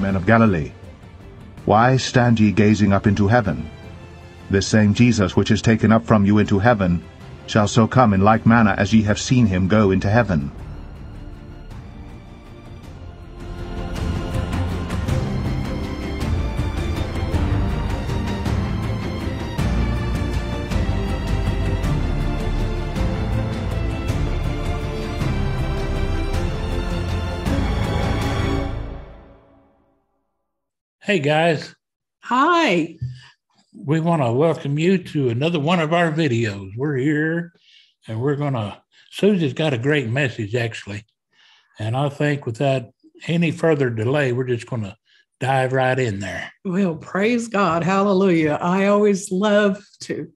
men of Galilee? Why stand ye gazing up into heaven? This same Jesus which is taken up from you into heaven shall so come in like manner as ye have seen him go into heaven. Hey guys. Hi. We want to welcome you to another one of our videos. We're here and we're going to, Susie's got a great message actually. And I think without any further delay, we're just going to dive right in there. Well, praise God. Hallelujah. I always love to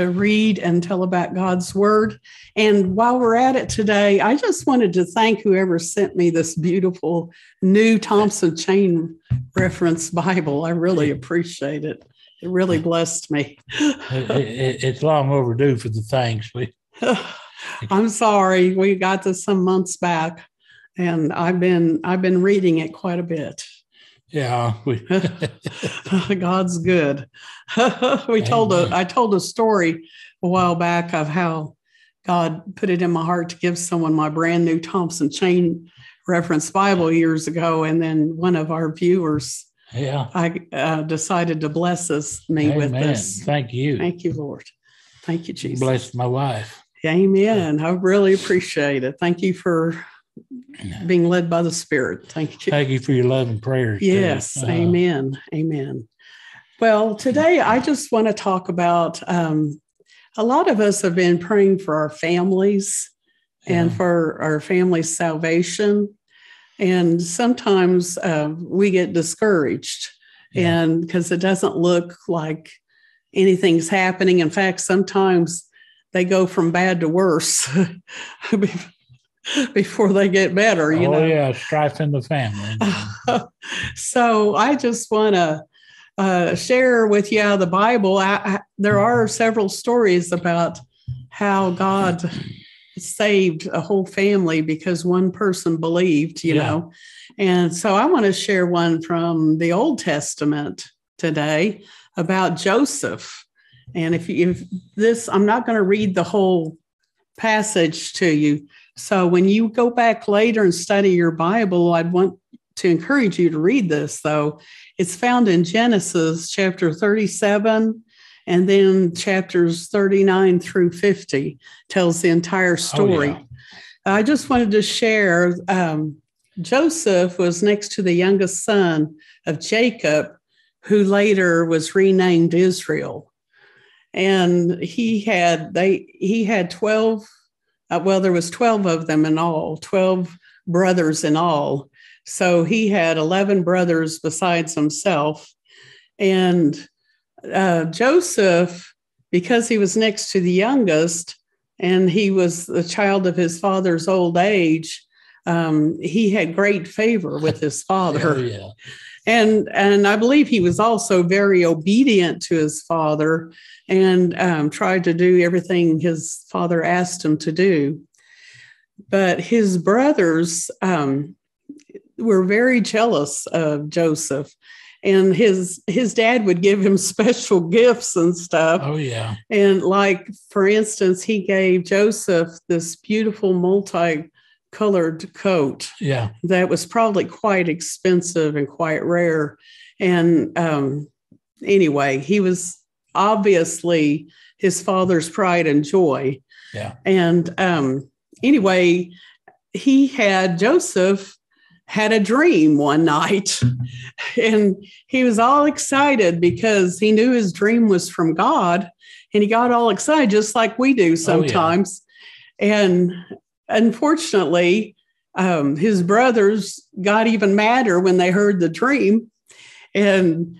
read and tell about God's word. And while we're at it today, I just wanted to thank whoever sent me this beautiful new Thompson Chain Reference Bible. I really appreciate it. It really blessed me. It's long overdue for the thanks. I'm sorry. We got this some months back, and I've been reading it quite a bit. Yeah, God's good. I told a story a while back of how God put it in my heart to give someone my brand new Thompson Chain Reference Bible years ago, and then one of our viewers, decided to bless me with this. Thank you. Thank you, Lord. Thank you, Jesus. Bless my wife. Amen. I really appreciate it. Thank you for being led by the Spirit. Thank you. Thank you for your love and prayers. Yes. Amen. Amen. Well, today I just want to talk about a lot of us have been praying for our families and for our family's salvation. And sometimes we get discouraged and because it doesn't look like anything's happening. In fact, sometimes they go from bad to worse before they get better, you know. Oh, yeah, strife in the family. So I just want to share with you out of the Bible. There are several stories about how God saved a whole family because one person believed, you know. And so I want to share one from the Old Testament today about Joseph. And I'm not going to read the whole passage to you. So when you go back later and study your Bible, I'd want to encourage you to read this, though. It's found in Genesis chapter 37, and then chapters 39 through 50 tells the entire story. Oh, yeah. I just wanted to share, Joseph was next to the youngest son of Jacob, who later was renamed Israel. And he had 12 there was 12 of them in all, 12 brothers in all. So he had 11 brothers besides himself. And Joseph, because he was next to the youngest and he was the child of his father's old age, he had great favor with his father. Oh, yeah. And I believe he was also very obedient to his father and tried to do everything his father asked him to do. But his brothers were very jealous of Joseph, and his dad would give him special gifts and stuff. Oh, yeah. And like, for instance, he gave Joseph this beautiful multicolored coat. Yeah. That was probably quite expensive and quite rare. And anyway, he was obviously his father's pride and joy. Yeah. And anyway, Joseph had a dream one night, and he was all excited because he knew his dream was from God, and he got all excited just like we do sometimes. Oh, yeah. And unfortunately, his brothers got even madder when they heard the dream. And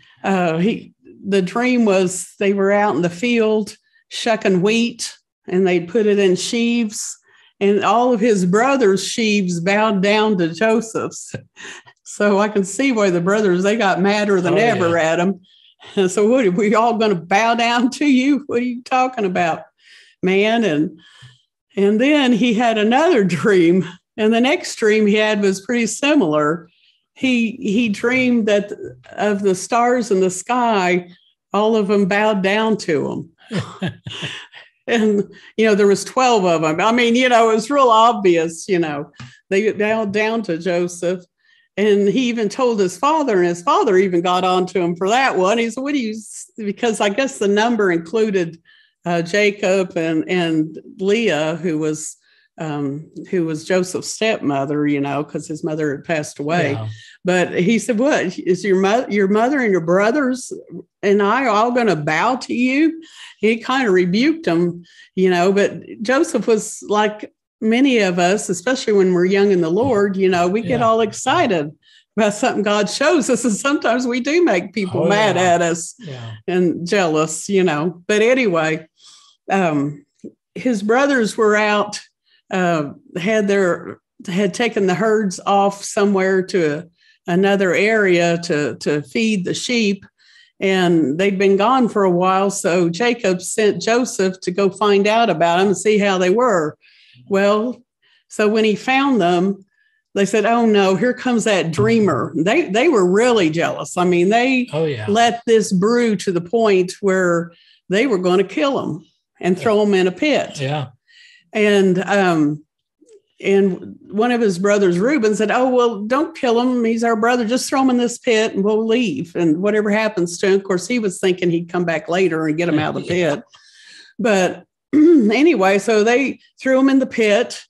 the dream was they were out in the field shucking wheat, and they put it in sheaves. And all of his brothers' sheaves bowed down to Joseph's. So I can see why the brothers, they got madder than ever at him. And so what, are we all going to bow down to you? What are you talking about, man? And then he had another dream. And the next dream he had was pretty similar. He dreamed that of the stars in the sky, all of them bowed down to him. And, you know, there was 12 of them. I mean, you know, it was real obvious, you know, they bowed down to Joseph. And he even told his father, and his father even got onto him for that one. He said, what do you, because I guess the number included Jacob and Leah, who was Joseph's stepmother, you know, because his mother had passed away. Yeah. But he said, what, is your mother and your brothers and I all going to bow to you? He kind of rebuked them, you know, but Joseph was like many of us, especially when we're young in the Lord, you know, we get all excited about something God shows us. And sometimes we do make people mad at us and jealous, you know. But anyway, his brothers were out, had taken the herds off somewhere to another area to feed the sheep, and they'd been gone for a while. So Jacob sent Joseph to go find out about them and see how they were. Well, so when he found them, they said, oh no, here comes that dreamer. They were really jealous. I mean, they let this brew to the point where they were going to kill him and throw him in a pit. Yeah. And one of his brothers, Reuben, said, oh, well, don't kill him. He's our brother. Just throw him in this pit and we'll leave. And whatever happens to him, of course, he was thinking he'd come back later and get him out of the pit. But anyway, so they threw him in the pit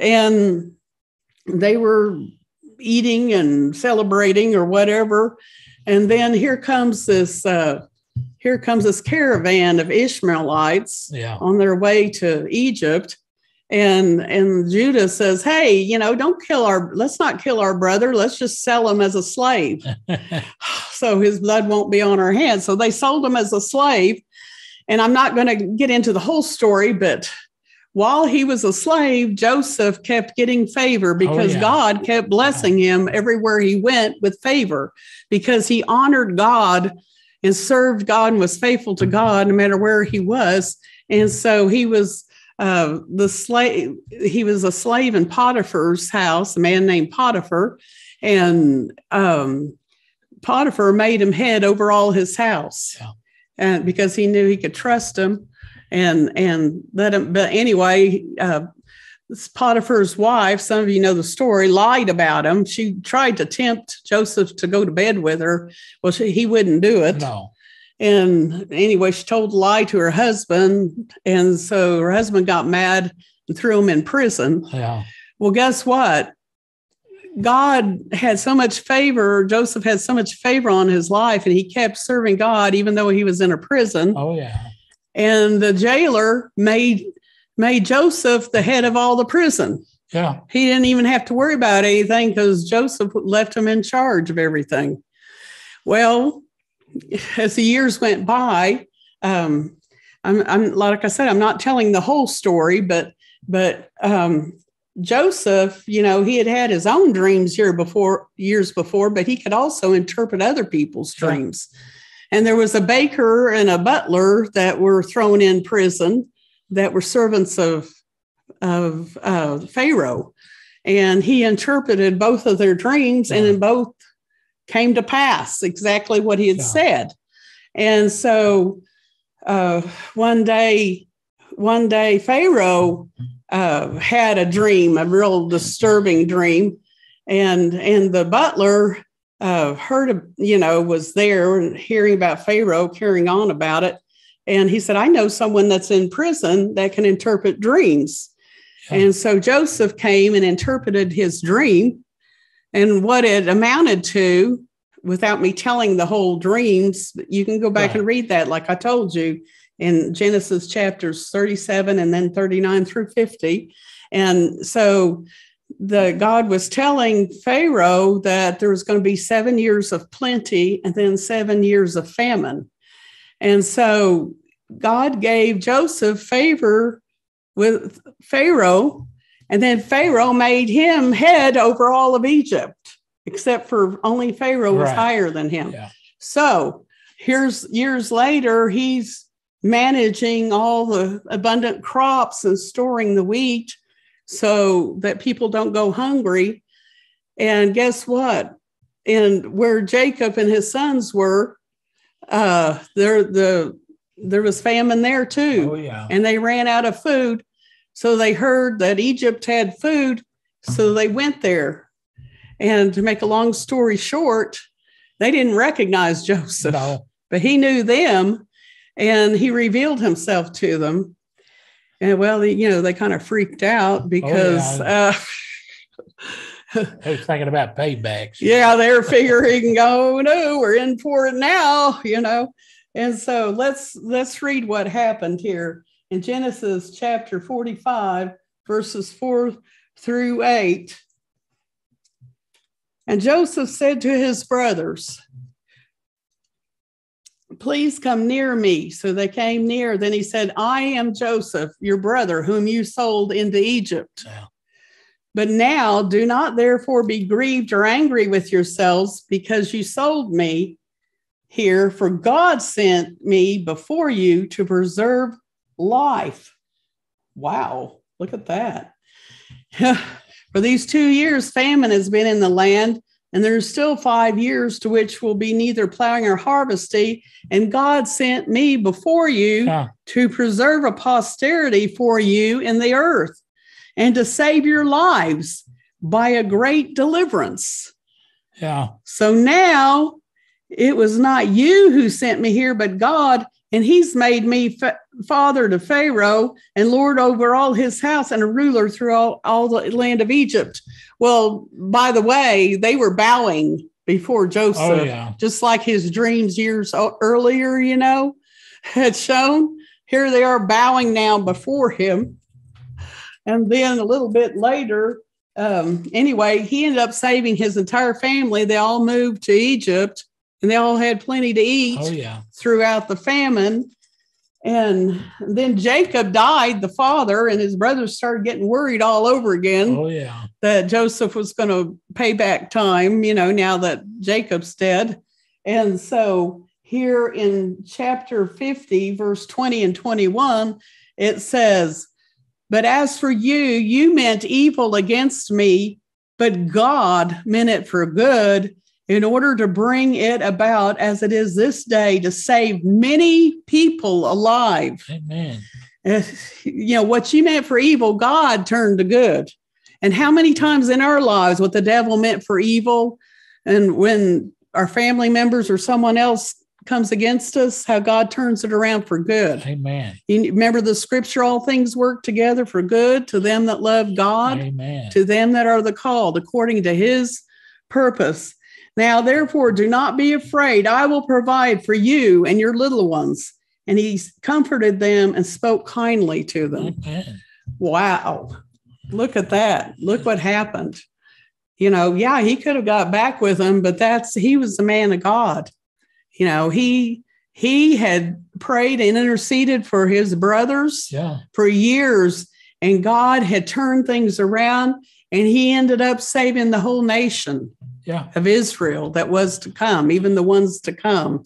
and they were eating and celebrating or whatever. And then here comes this caravan of Ishmaelites on their way to Egypt. And Judah says, hey, you know, let's not kill our brother. Let's just sell him as a slave. So his blood won't be on our hands. So they sold him as a slave. And I'm not going to get into the whole story, but while he was a slave, Joseph kept getting favor because God kept blessing him everywhere he went with favor, because he honored God and served God and was faithful to God no matter where he was. And so he was a slave in Potiphar's house, a man named Potiphar, and Potiphar made him head over all his house. Yeah. And because he knew he could trust him and let him. But anyway, Potiphar's wife, some of you know the story, lied about him. She tried to tempt Joseph to go to bed with her. Well, he wouldn't do it. No. And anyway, she told a lie to her husband. And so her husband got mad and threw him in prison. Yeah. Well, guess what? God had so much favor. Joseph had so much favor on his life, and he kept serving God, even though he was in a prison. Oh, yeah. And the jailer made Joseph the head of all the prison. Yeah. He didn't even have to worry about anything because Joseph left him in charge of everything. Well, as the years went by, I'm like I said, I'm not telling the whole story, but Joseph, you know, he had his own dreams years before, but he could also interpret other people's dreams. And there was a baker and a butler that were thrown in prison that were servants of Pharaoh. And he interpreted both of their dreams, and in both came to pass exactly what he had said. And so one day Pharaoh had a dream, a real disturbing dream. And the butler was there hearing about Pharaoh carrying on about it. And he said, I know someone that's in prison that can interpret dreams. Yeah. And so Joseph came and interpreted his dream, and what it amounted to, without me telling the whole dreams, you can go back and read that, like I told you, in Genesis chapters 37 and then 39 through 50. And so God was telling Pharaoh that there was going to be 7 years of plenty and then 7 years of famine. And so God gave Joseph favor with Pharaoh, and then Pharaoh made him head over all of Egypt, except for only Pharaoh was higher than him. Yeah. So here's years later, he's managing all the abundant crops and storing the wheat so that people don't go hungry. And guess what? And where Jacob and his sons were, there was famine there too. Oh, yeah. And they ran out of food. So they heard that Egypt had food. So they went there. And to make a long story short, they didn't recognize Joseph, no. But he knew them and he revealed himself to them. And well, you know, they kind of freaked out because they were thinking about paybacks. Yeah, they're figuring, oh no, we're in for it now, you know. And so let's read what happened here in Genesis chapter 45, verses 4-8. And Joseph said to his brothers, "Please come near me." So they came near. Then he said, "I am Joseph, your brother, whom you sold into Egypt. Wow. But now do not therefore be grieved or angry with yourselves because you sold me here, for God sent me before you to preserve life." Wow, look at that. For these 2 years, famine has been in the land, and there's still 5 years to which will be neither plowing or harvesting. And God sent me before you to preserve a posterity for you in the earth and to save your lives by a great deliverance. Yeah. So now it was not you who sent me here, but God, and he's made me father to Pharaoh and lord over all his house and a ruler through all the land of Egypt. Well, by the way, they were bowing before Joseph, just like his dreams years earlier, you know, had shown. Here they are bowing now before him. And then a little bit later, anyway, he ended up saving his entire family. They all moved to Egypt. And they all had plenty to eat throughout the famine. And then Jacob died, the father, and his brothers started getting worried all over again that Joseph was going to pay back time, you know, now that Jacob's dead. And so here in chapter 50, verse 20 and 21, it says, "But as for you, you meant evil against me, but God meant it for good, in order to bring it about as it is this day to save many people alive." Amen. You know, what you meant for evil, God turned to good. And how many times in our lives what the devil meant for evil, and when our family members or someone else comes against us, how God turns it around for good. Amen. You remember the scripture, all things work together for good to them that love God, Amen. To them that are the called according to his purpose. Now, therefore, do not be afraid. I will provide for you and your little ones. And he comforted them and spoke kindly to them. Amen. Wow. Look at that. Look what happened. You know, yeah, he could have got back with them, but he was the man of God. You know, he had prayed and interceded for his brothers for years, and God had turned things around, and he ended up saving the whole nation. Yeah. Of Israel that was to come, even the ones to come,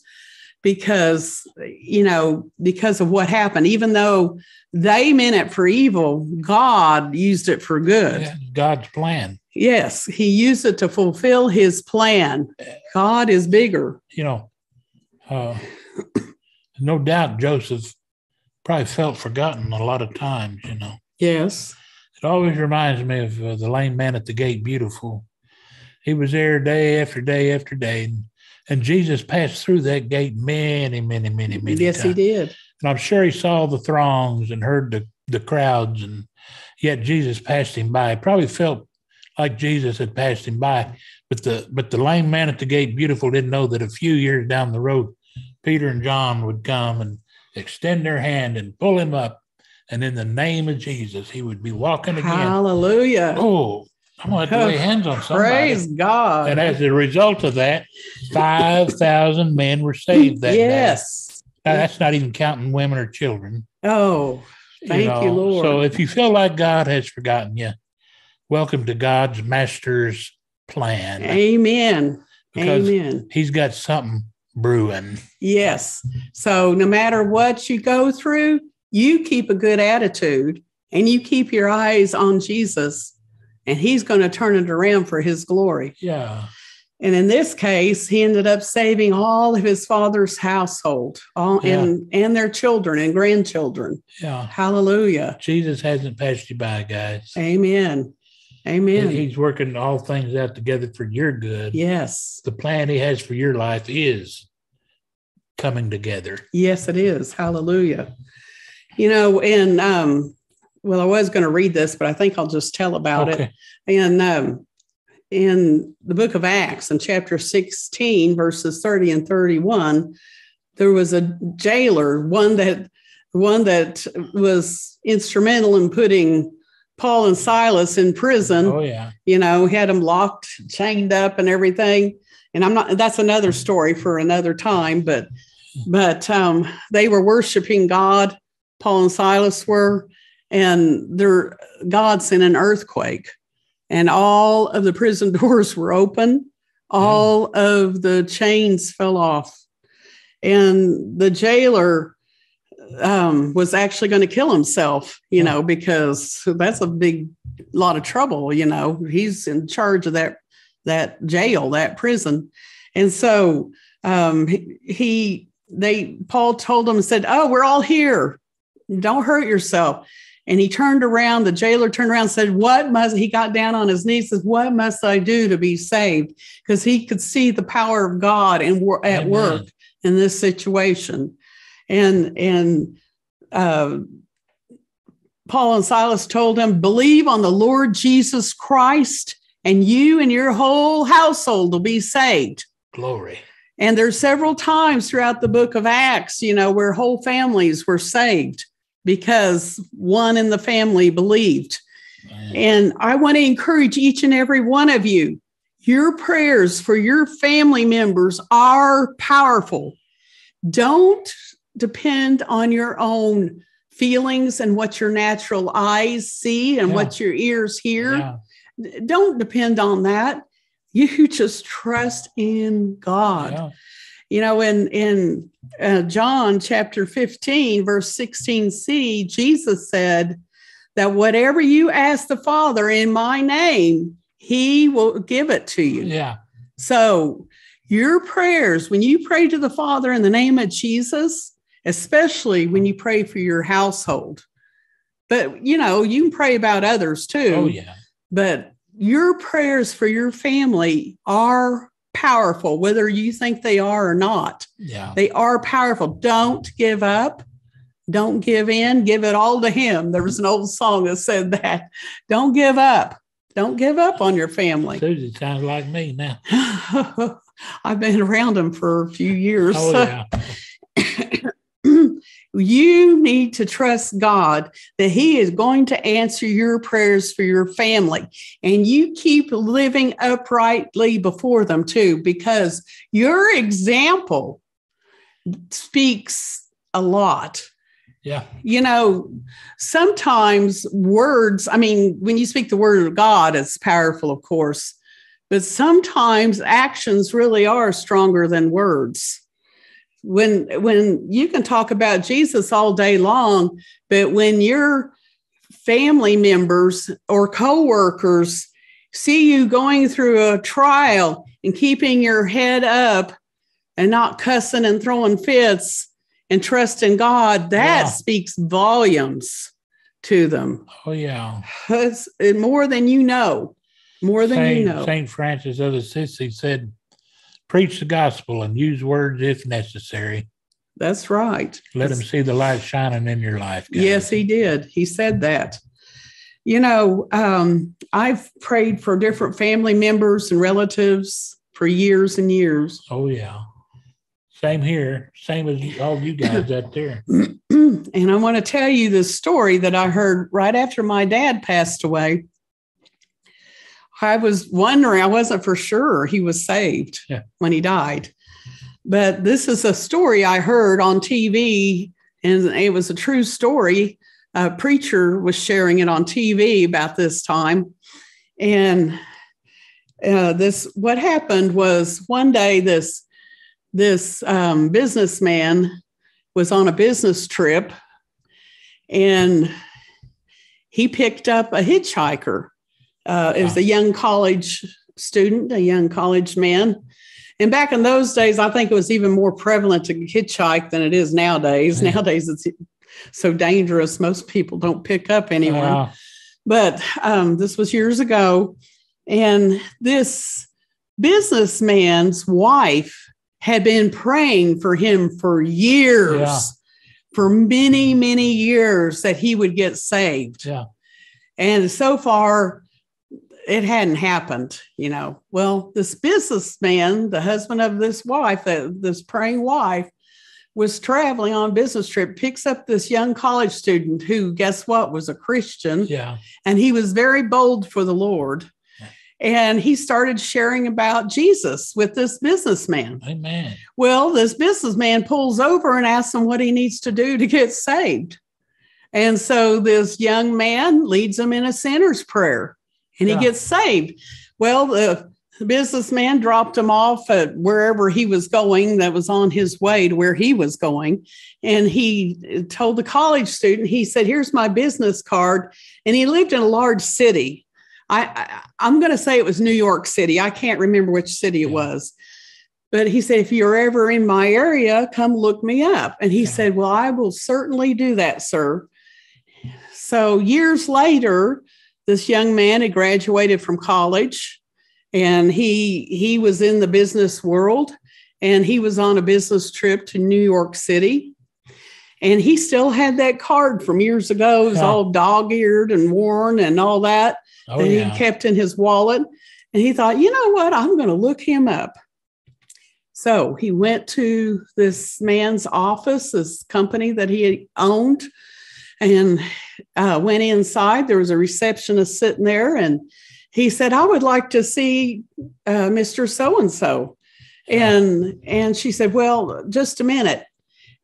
because, you know, because of what happened, even though they meant it for evil, God used it for good. Yeah, God's plan. Yes. He used it to fulfill his plan. God is bigger. You know, no doubt Joseph probably felt forgotten a lot of times, you know. Yes. It always reminds me of the lame man at the gate, Beautiful. He was there day after day after day. And Jesus passed through that gate many, many, many, many times. Yes, he did. And I'm sure he saw the throngs and heard the crowds, and yet Jesus passed him by. Probably felt like Jesus had passed him by. But the lame man at the gate, Beautiful, didn't know that a few years down the road, Peter and John would come and extend their hand and pull him up. And in the name of Jesus, he would be walking again. Hallelujah. Oh, I'm going to have to lay hands on somebody. Praise God. And as a result of that, 5,000 men were saved that day. Now, that's not even counting women or children. Oh, thank you, Lord. So if you feel like God has forgotten you, welcome to God's master's plan. Amen. Because he's got something brewing. Yes. So no matter what you go through, you keep a good attitude and you keep your eyes on Jesus. And he's going to turn it around for his glory. Yeah. And in this case, he ended up saving all of his father's household, all and their children and grandchildren. Yeah. Hallelujah. Jesus hasn't passed you by, guys. Amen. Amen. He's working all things out together for your good. Yes. The plan he has for your life is coming together. Yes, it is. Hallelujah. You know, and, well, I was going to read this, but I think I'll just tell about it. And, in the book of Acts, in chapter 16, verses 30 and 31, there was a jailer, one that was instrumental in putting Paul and Silas in prison. Oh, yeah. You know, had them locked, chained up and everything. And I'm not, that's another story for another time, but they were worshiping God, Paul and Silas were, and their God sent an earthquake. And all of the prison doors were open. All of the chains fell off. And the jailer was actually going to kill himself, you know, because that's a big lot of trouble, you know. He's in charge of that jail, that prison. And so Paul told him and said, "Oh, we're all here. Don't hurt yourself." And he turned around, the jailer turned around and said, he got down on his knees, says, "What must I do to be saved?" Because he could see the power of God at work in this situation. And Paul and Silas told him, "Believe on the Lord Jesus Christ, and you and your whole household will be saved." Glory. And there's several times throughout the book of Acts, you know, where whole families were saved, because one in the family believed. Wow. And I want to encourage each and every one of you, your prayers for your family members are powerful. Don't depend on your own feelings and what your natural eyes see and what your ears hear. Yeah. Don't depend on that. You just trust in God. Yeah. You know, in John chapter 15, verse 16c, Jesus said that whatever you ask the Father in my name, he will give it to you. Yeah. So your prayers, when you pray to the Father in the name of Jesus, especially when you pray for your household, but, you know, you can pray about others too. Oh, yeah. But your prayers for your family are powerful, whether you think they are or not. Yeah. They are powerful. Don't give up. Don't give in. Give it all to him. There was an old song that said that. Don't give up. Don't give up on your family. Susie sounds like me now. I've been around them for a few years. Oh, yeah. You need to trust God that he is going to answer your prayers for your family. And you keep living uprightly before them too, because your example speaks a lot. Yeah. You know, sometimes words, I mean, when you speak the word of God, it's powerful, of course, but sometimes actions really are stronger than words. When you can talk about Jesus all day long, but when your family members or coworkers see you going through a trial and keeping your head up and not cussing and throwing fits and trusting God, that speaks volumes to them. Oh, yeah. It's more than you know. More than you know. St. Francis of Assisi said, "Preach the gospel and use words if necessary." That's right. Let him see the light shining in your life, guys. Yes, he did. He said that. You know, I've prayed for different family members and relatives for years and years. Oh, yeah. Same here. Same as all you guys out there. And I want to tell you this story that I heard right after my dad passed away. I was wondering, I wasn't for sure he was saved when he died. But this is a story I heard on TV, and it was a true story. A preacher was sharing it on TV about this time. And what happened was one day this businessman was on a business trip, and he picked up a hitchhiker. It was a young college student, a young college man. And back in those days, I think it was even more prevalent to hitchhike than it is nowadays. Yeah. Nowadays, it's so dangerous. Most people don't pick up anyone. Wow. But this was years ago. And this businessman's wife had been praying for him for years, for many, many years, that he would get saved. Yeah. And so far, it hadn't happened, you know. Well, this businessman, the husband of this wife, this praying wife, was traveling on a business trip, picks up this young college student who, guess what, was a Christian. Yeah. And he was very bold for the Lord. Yeah. And he started sharing about Jesus with this businessman. Amen. Well, this businessman pulls over and asks him what he needs to do to get saved. And so this young man leads him in a sinner's prayer, and he gets saved. Well, the businessman dropped him off at wherever he was going, that was on his way to where he was going. And he told the college student, he said, "Here's my business card." And he lived in a large city. I'm going to say it was New York City. I can't remember which city it was. But he said, "If you're ever in my area, come look me up." And he said, "Well, I will certainly do that, sir." So years later, this young man had graduated from college, and he was in the business world, and he was on a business trip to New York City, and he still had that card from years ago. It was all dog-eared and worn and all that he kept in his wallet. And he thought, you know what, I'm going to look him up. So he went to this man's office, this company that he had owned, and went inside. There was a receptionist sitting there, and he said, "I would like to see Mr. So-and-so." And she said, "Well, just a minute."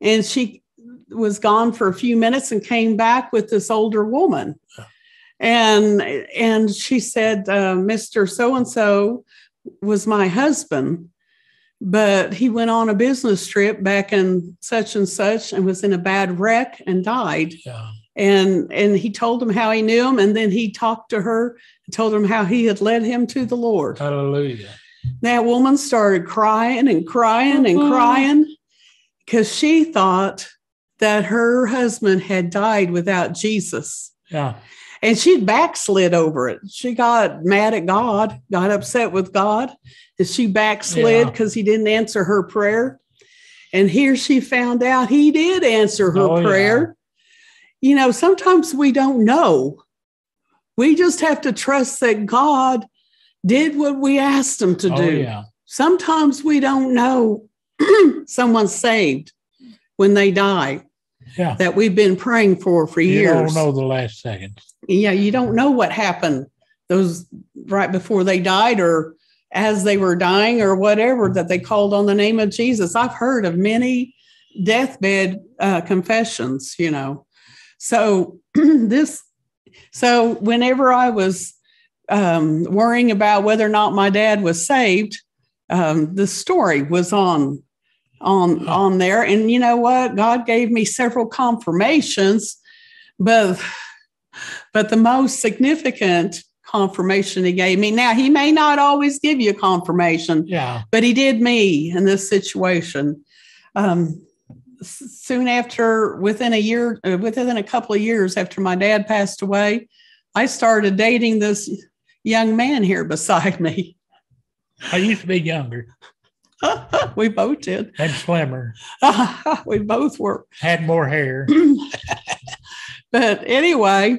And she was gone for a few minutes and came back with this older woman. And she said, "Mr. So-and-so was my husband, but he went on a business trip back in such and such and was in a bad wreck and died." Yeah. And he told him how he knew him. And then he talked to her and told him how he had led him to the Lord. Hallelujah. That woman started crying and crying and crying because she thought that her husband had died without Jesus. Yeah. And she'd backslid over it. She got mad at God, got upset with God, and she backslid because he didn't answer her prayer. And here she found out he did answer her prayer. Yeah. You know, sometimes we don't know. We just have to trust that God did what we asked him to do. Yeah. Sometimes we don't know someone's saved when they die. Yeah. That we've been praying for years. You don't know the last second. Yeah, you don't know what happened those right before they died or as they were dying or whatever, that they called on the name of Jesus. I've heard of many deathbed confessions, you know. So so whenever I was worrying about whether or not my dad was saved, the story was on there. And you know what? God gave me several confirmations, but the most significant confirmation he gave me. Now, he may not always give you a confirmation, but he did me in this situation. Soon after, within a couple of years after my dad passed away, I started dating this young man here beside me. I used to be younger. We both did. And slimmer. We both were. Had more hair. But anyway,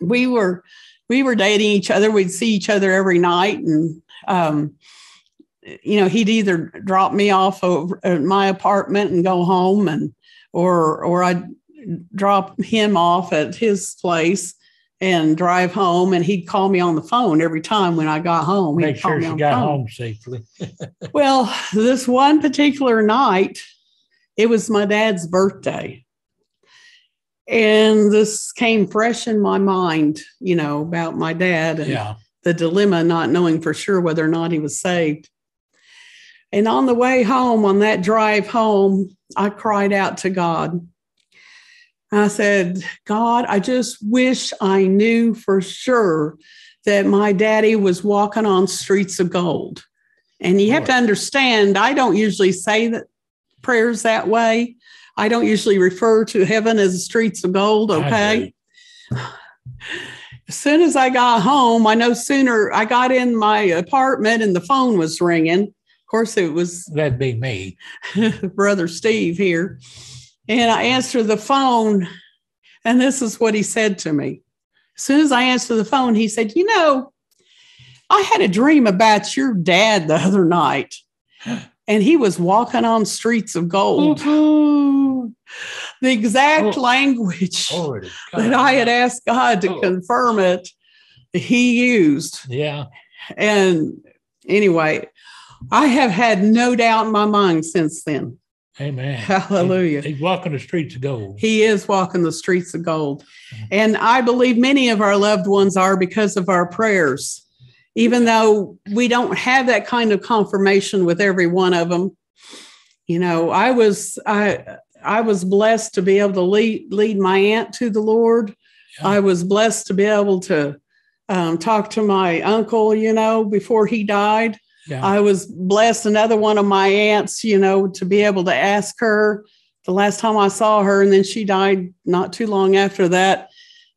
we were dating each other. We'd see each other every night. And, you know, he'd either drop me off over at my apartment and go home, or I'd drop him off at his place and drive home, and he'd call me on the phone every time when I got home. Make sure you got home safely. Well, this one particular night, it was my dad's birthday. And this came fresh in my mind, you know, about my dad and the dilemma, not knowing for sure whether or not he was saved. And on the way home, on that drive home, I cried out to God. I said, "God, I just wish I knew for sure that my daddy was walking on streets of gold. And you have to understand, I don't usually say that prayers that way. I don't usually refer to heaven as the streets of gold, okay? As soon as I got home, I no sooner I got in my apartment and the phone was ringing. Of course, it was... That'd be me. Brother Steve here. And I answered the phone, and this is what he said to me. As soon as I answered the phone, he said, you know, I had a dream about your dad the other night, and he was walking on streets of gold. The exact language that I had asked God to confirm it, he used. Yeah. And anyway, I have had no doubt in my mind since then. Amen. Hallelujah. He's walking the streets of gold. He is walking the streets of gold. And I believe many of our loved ones are because of our prayers. Even though we don't have that kind of confirmation with every one of them, you know, I was blessed to be able to lead my aunt to the Lord. Yeah. I was blessed to be able to talk to my uncle, you know, before he died. Yeah. I was blessed, another one of my aunts, you know, to be able to ask her the last time I saw her, and then she died not too long after that,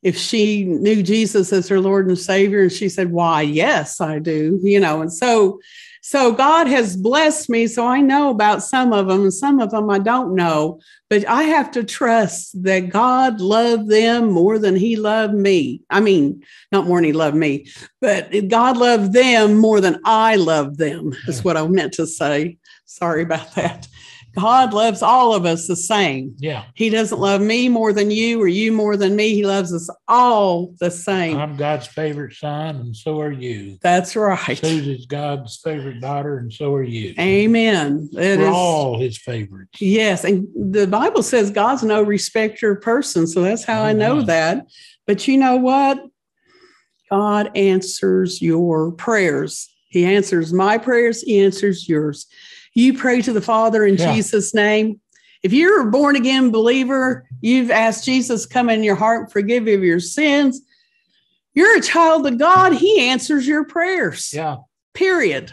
if she knew Jesus as her Lord and Savior. And she said, why, yes, I do, you know. And so God has blessed me. So I know about some of them, and some of them I don't know, but I have to trust that God loved them more than he loved me. I mean, not more than he loved me, but God loved them more than I loved them is what I meant to say. Sorry about that. God loves all of us the same. Yeah. He doesn't love me more than you or you more than me. He loves us all the same. I'm God's favorite son, and so are you. That's right. Susie's God's favorite daughter, and so are you. Amen. We're all his favorites. Yes. And the Bible says God's no respecter of persons. So that's how I know that. But you know what? God answers your prayers. He answers my prayers. He answers yours. You pray to the Father in Jesus' name. If you're a born-again believer, you've asked Jesus to come in your heart and forgive you of your sins, you're a child of God. He answers your prayers. Yeah. Period.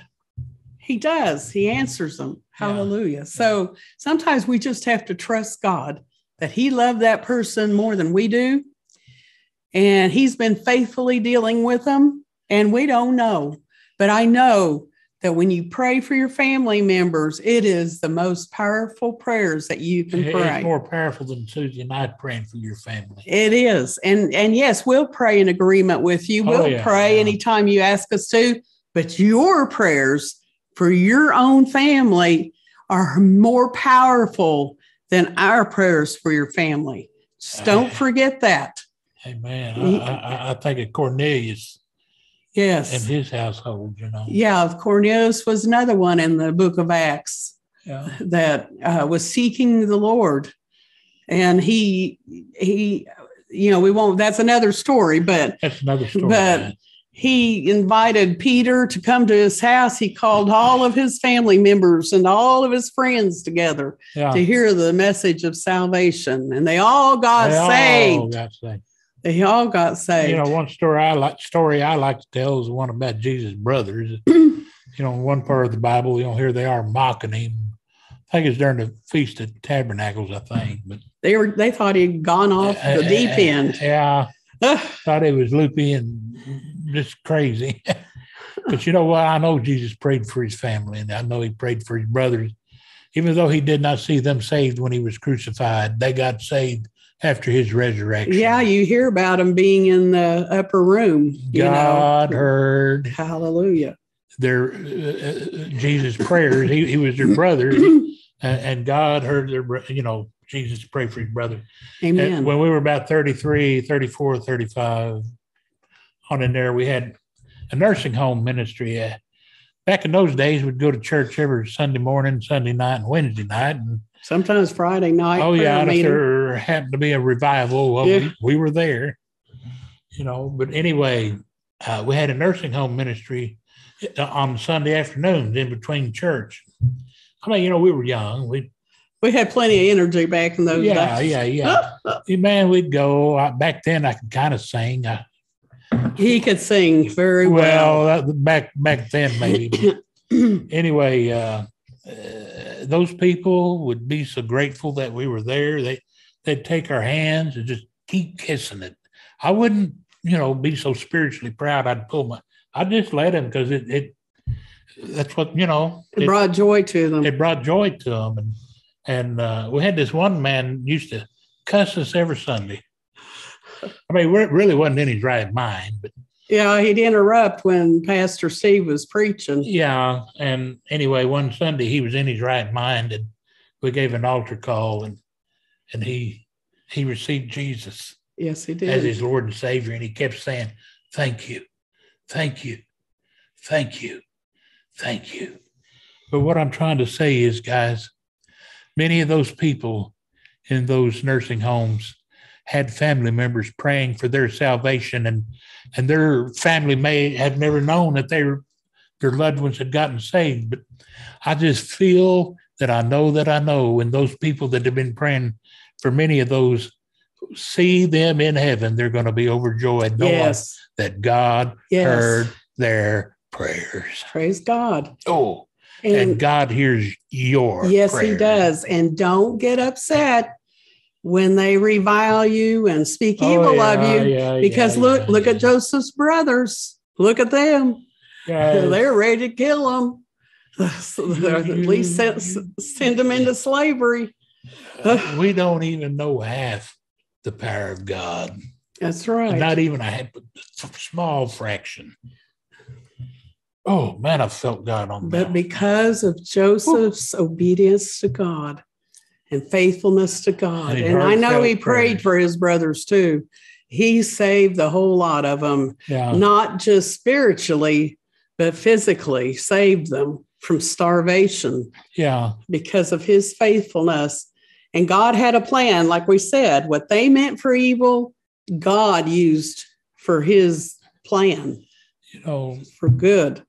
He does. He answers them. Hallelujah. Yeah. So sometimes we just have to trust God that he loved that person more than we do, and he's been faithfully dealing with them, and we don't know. But I know that when you pray for your family members, it is the most powerful prayers that you can pray. It's more powerful than Susie and I praying for your family. It is. And yes, we'll pray in agreement with you. We'll pray anytime you ask us to. But your prayers for your own family are more powerful than our prayers for your family. Just don't forget that. Amen. I think of Cornelius. Yes. In his household, you know. Yeah, Cornelius was another one in the book of Acts that was seeking the Lord. And he, you know, we won't, that's another story, but. That's another story. But he invited Peter to come to his house. He called all of his family members and all of his friends together to hear the message of salvation. And they all got saved. All got saved. They all got saved. You know, one story I like to tell is one about Jesus' brothers. You know, in one part of the Bible, you know, here they are mocking him. I think it's during the Feast of Tabernacles, I think. But they thought he'd gone off the deep end. Yeah. Thought he was loopy and just crazy. But you know what? I know Jesus prayed for his family, and I know he prayed for his brothers. Even though he did not see them saved when he was crucified, they got saved after his resurrection. Yeah, you hear about him being in the upper room. God heard. Hallelujah. Their Jesus' prayers. He was their brother, and God heard their, you know, Jesus prayed for his brother. Amen. And when we were about 33, 34, 35, on in there, we had a nursing home ministry. Back in those days, we'd go to church every Sunday morning, Sunday night, and Wednesday night. And sometimes Friday night. Oh, yeah. If there happened to be a revival, we were there, you know. But anyway, we had a nursing home ministry on Sunday afternoons in between church. I mean, you know, we were young. We had plenty of energy back in those days. Yeah, yeah, yeah. Man, we'd go. Back then, I could kind of sing. I He could sing very well. Well, back then, maybe. Anyway, those people would be so grateful that we were there. They'd take our hands and just keep kissing it. I wouldn't, be so spiritually proud. I'd just let them, because that's what, It brought joy to them. It brought joy to them. And we had this one man used to cuss us every Sunday. I mean, it really wasn't in his right mind, but yeah, he'd interrupt when Pastor Steve was preaching. Yeah, and anyway, one Sunday he was in his right mind, and we gave an altar call, and he received Jesus. Yes, he did, as his Lord and Savior, and he kept saying, "Thank you, thank you, thank you, thank you." But what I'm trying to say is, guys, many of those people in those nursing homes had family members praying for their salvation, and their family may have never known that their loved ones had gotten saved. But I just feel that I know, and those people that have been praying for many of those, see them in heaven, they're going to be overjoyed knowing that God heard their prayers. Praise God. Oh, and God hears your prayers. He does. And don't get upset when they revile you and speak evil of you, because look at Joseph's brothers. Look at them. Yes. They're ready to kill them. So at least send them into slavery. We don't even know half the power of God. That's right. Not even a small fraction. Oh, man, I felt God on that. But because of Joseph's obedience to God, and faithfulness to God. And I know he prayed for his brothers too. He saved the whole lot of them, not just spiritually, but physically saved them from starvation. Yeah. Because of his faithfulness. And God had a plan, like we said, what they meant for evil, God used for his plan, for good.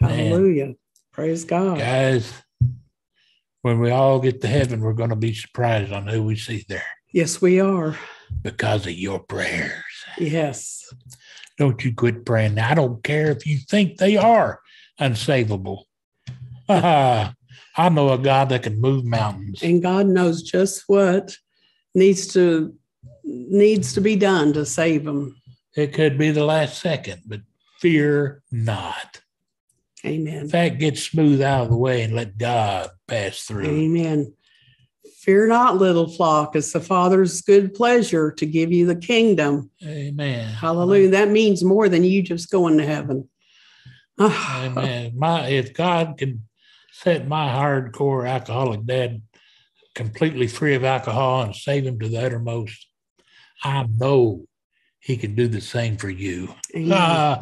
Hallelujah. Man. Praise God. Guys, when we all get to heaven, we're going to be surprised on who we see there. Yes, we are. Because of your prayers. Yes. Don't you quit praying. I don't care if you think they are unsavable. I know a God that can move mountains. And God knows just what needs to be done to save them. It could be the last second, but fear not. Amen. In fact, get smooth out of the way and let God pass through. Amen. Fear not, little flock. It's the Father's good pleasure to give you the kingdom. Amen. Hallelujah. Amen. That means more than you just going to heaven. Amen. If God can set my hardcore alcoholic dad completely free of alcohol and save him to the uttermost, I know he can do the same for you. Amen.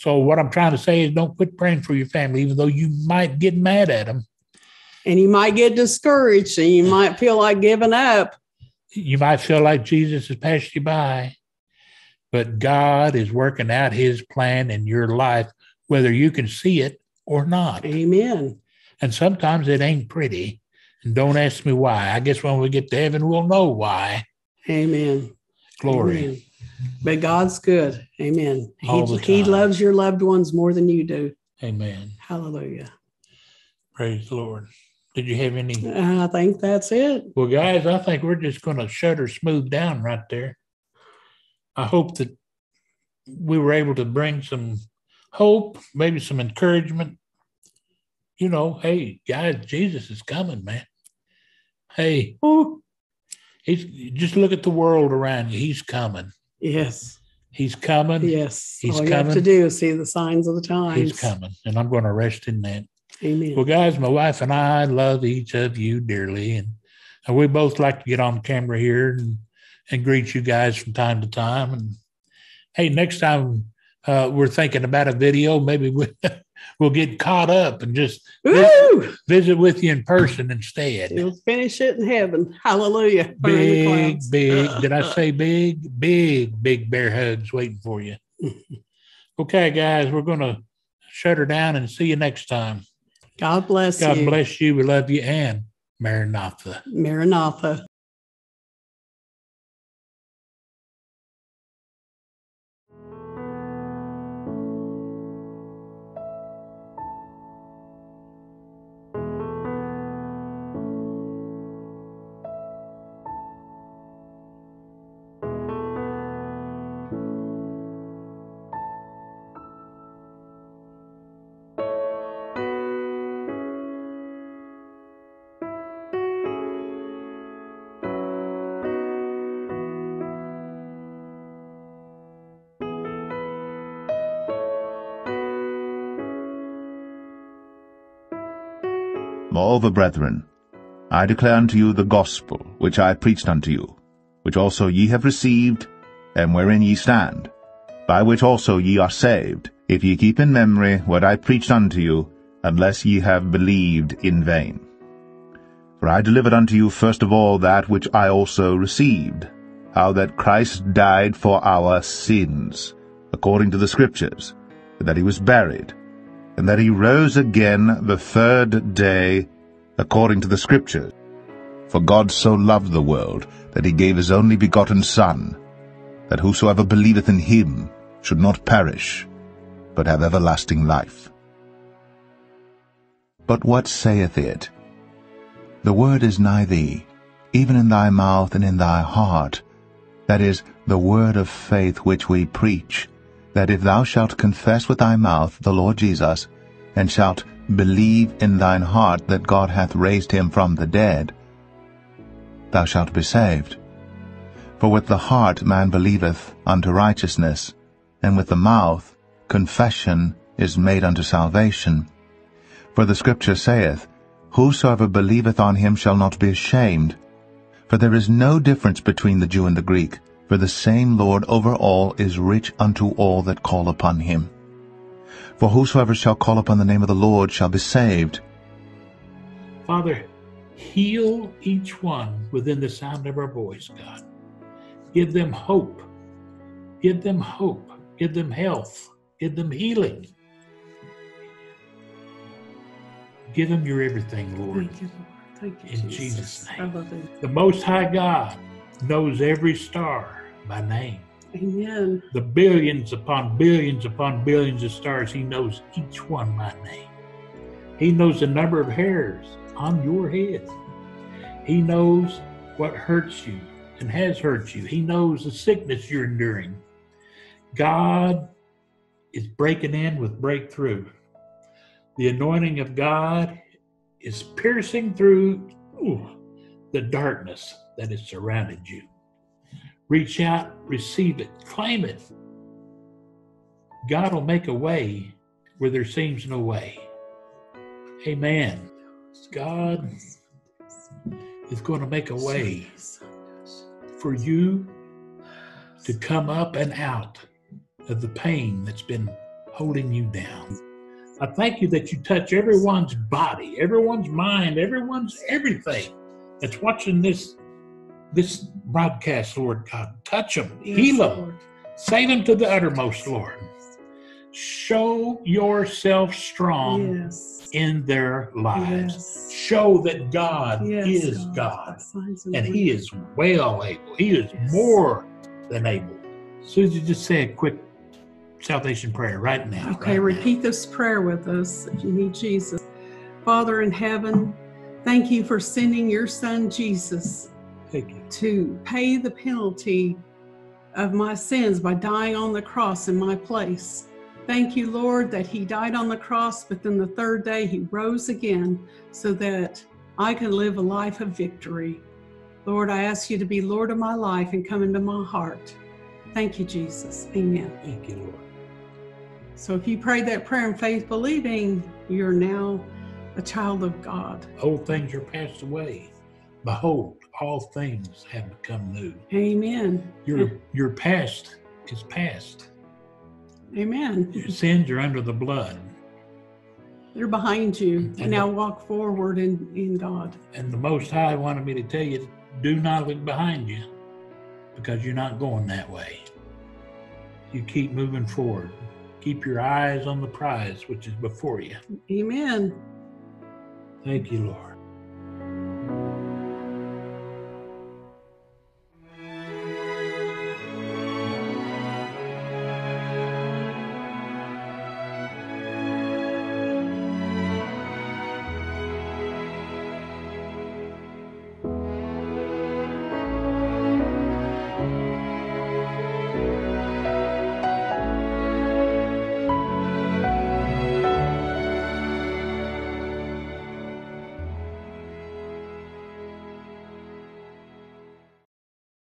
So what I'm trying to say is, don't quit praying for your family, even though you might get mad at them. And you might get discouraged, and you might feel like giving up. You might feel like Jesus has passed you by. But God is working out his plan in your life, whether you can see it or not. Amen. And sometimes it ain't pretty. And don't ask me why. I guess when we get to heaven, we'll know why. Amen. Glory. Amen. But God's good. Amen. He loves your loved ones more than you do. Amen. Hallelujah. Praise the Lord. Did you have any? I think that's it. Well, guys, I think we're just going to shut her smooth down right there. I hope that we were able to bring some hope, maybe some encouragement. Hey, guys, Jesus is coming, man. Hey, just look at the world around you. He's coming. Yes. He's coming. Yes. He's coming. All you have to do is see the signs of the times. He's coming. And I'm going to rest in that. Amen. Well, guys, my wife and I love each of you dearly. And we both like to get on camera here and greet you guys from time to time. And hey, next time we're thinking about a video, maybe we'll get caught up and just visit with you in person instead. We'll finish it in heaven. Hallelujah. Big, did I say big? Big bear hugs waiting for you. Okay, guys, we're going to shut her down and see you next time. God bless you. God bless you. We love you. And Maranatha. Maranatha. all the brethren. I declare unto you the gospel which I preached unto you, which also ye have received, and wherein ye stand, by which also ye are saved, if ye keep in memory what I preached unto you, unless ye have believed in vain. For I delivered unto you first of all that which I also received, how that Christ died for our sins, according to the Scriptures, that he was buried, and that he rose again the third day, according to the Scriptures. For God so loved the world, that he gave his only begotten Son, that whosoever believeth in him should not perish, but have everlasting life. But what saith it? The word is nigh thee, even in thy mouth and in thy heart, that is, the word of faith which we preach, that if thou shalt confess with thy mouth the Lord Jesus, and shalt believe in thine heart that God hath raised him from the dead, thou shalt be saved. For with the heart man believeth unto righteousness, and with the mouth confession is made unto salvation. For the Scripture saith, Whosoever believeth on him shall not be ashamed. For there is no difference between the Jew and the Greek, for the same Lord over all is rich unto all that call upon him. For whosoever shall call upon the name of the Lord shall be saved. Father, heal each one within the sound of our voice, God. Give them hope. Give them hope. Give them health. Give them healing. Give them your everything, Lord. Thank you, Lord. Thank you, in Jesus' name. Hallelujah. The Most High God knows every star by name. Amen. The billions upon billions upon billions of stars, he knows each one by name. He knows the number of hairs on your head. He knows what hurts you and has hurt you. He knows the sickness you're enduring. God is breaking in with breakthrough. The anointing of God is piercing through the darkness that has surrounded you. Reach out, receive it, claim it. God will make a way where there seems no way. Amen. God is going to make a way for you to come up and out of the pain that's been holding you down. I thank you that you touch everyone's body, everyone's mind, everyone's everything that's watching this broadcast, Lord God. Touch them, yes, heal them, Lord. Save them to the uttermost, Lord. Show yourself strong in their lives. Yes. Show that God is God, and he is well able. He is more than able. Susie, just say a quick salvation prayer right now. Okay, repeat this prayer with us if you need Jesus. Father in heaven, thank you for sending your Son Jesus to pay the penalty of my sins by dying on the cross in my place. Thank you, Lord, that he died on the cross, but then the third day he rose again so that I can live a life of victory. Lord, I ask you to be Lord of my life and come into my heart. Thank you, Jesus. Amen. Thank you, Lord. So if you prayed that prayer in faith believing, you're now a child of God. Old things are passed away. Behold, all things have become new. Amen. Your past is past. Amen. Your sins are under the blood. They're behind you. And now walk forward in God. And the Most High wanted me to tell you, do not look behind you, because you're not going that way. You keep moving forward. Keep your eyes on the prize, which is before you. Amen. Thank you, Lord.